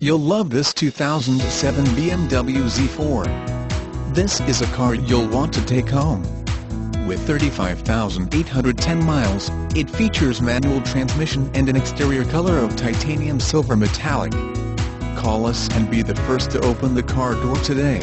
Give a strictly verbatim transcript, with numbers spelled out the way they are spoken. You'll love this two thousand seven B M W Z four. This is a car you'll want to take home. With thirty-five thousand eight hundred ten miles, it features manual transmission and an exterior color of titanium silver metallic. Call us and be the first to open the car door today.